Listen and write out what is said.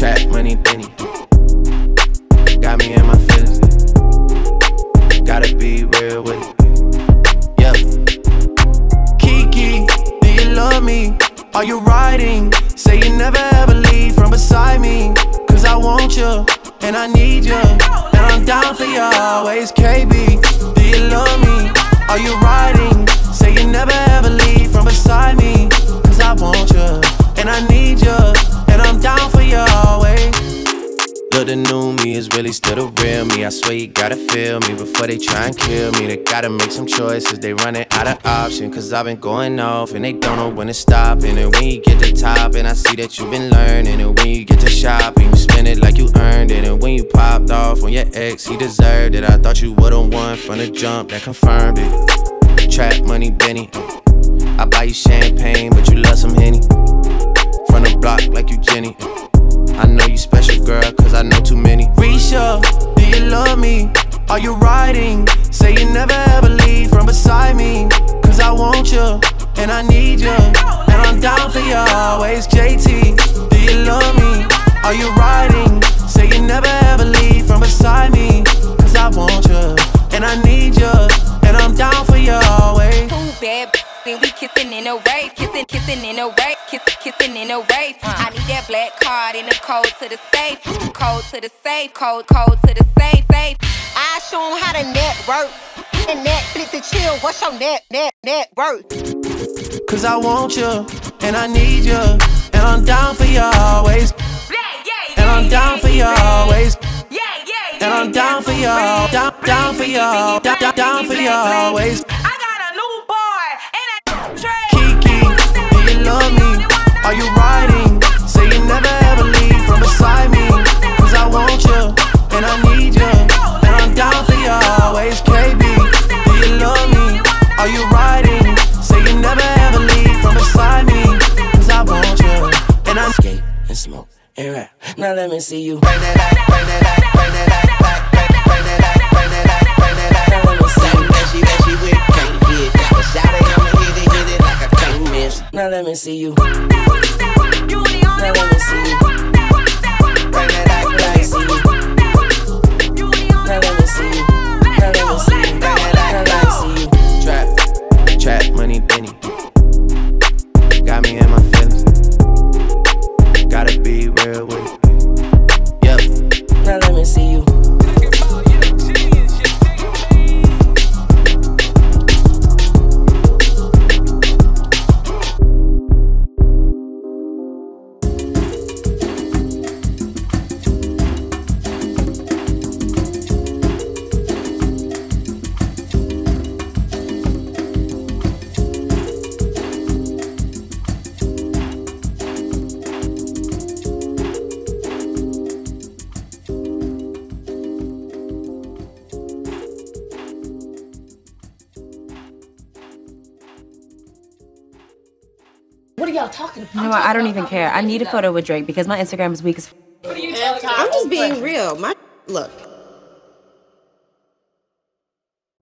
Trap Money Benny. Got me in my feelings. Gotta be real with it. Yeah. Kiki, do you love me? Are you riding? Say you never ever leave from beside me. Cause I want you, and I need you, and I'm down for you always. KB, do you love me? Are you riding? Say you never ever leave from beside me. Cause I want you, and I need you, and I'm down for you always. Look, the new me is really still the real me. I swear you gotta feel me before they try and kill me. They gotta make some choices, they running out of options. Cause I've been going off and they don't know when to stop. And when you get to top, and I see that you've been learning. And when you get to shopping, you spend it like you earned it. And when you popped off on your ex, he deserved it. I thought you would've won from the jump, that confirmed it. Trap Money Benny. I buy you champagne, but you love some Henny. From the block like you Jenny. I know you special, girl, cause I know too many. Resha, do you love me? Are you riding? Say you never ever leave from beside me. Cause I want you, and I need you, and I'm down for you always. JT, do you love me? Are you riding? Say you never ever leave from beside me. Cause I want you, and I need you, and I'm down for you always. We kissin' in a wave, kissin' in a wave, kissin' in a wave. I need that black card in the code to the safe, code to the safe, code to the safe, safe. I show 'em how to network, and Netflix and chill. What's your net worth? Cause I want you, and I need you, and I'm down for you always. And I'm down for you always. And I'm down for you, down for you, down for you always. Love me, are you riding? Say you never ever leave from beside me. Cause I want you, and I need you, and I'm down for you always. KB, do you love me? Are you riding? Say you never ever leave from beside me. Cause I want you, and I skate and smoke and rap. Now let me see you break that out, break that out, break that out, break that out, break that out, break that out. Now let me see you. That she with can't get a shot at him and hit it like a. Now let me see you. Now let me see you. Right that I see you. Now let me see you. Now let me see you. Right that I see you. Trap, Trap Money Benny. Got me in my feelings. Gotta be real with it. Yep. Now let me see you. No, I don't even care. I need a photo with Drake because my Instagram is weak as f. I'm just being real. My look.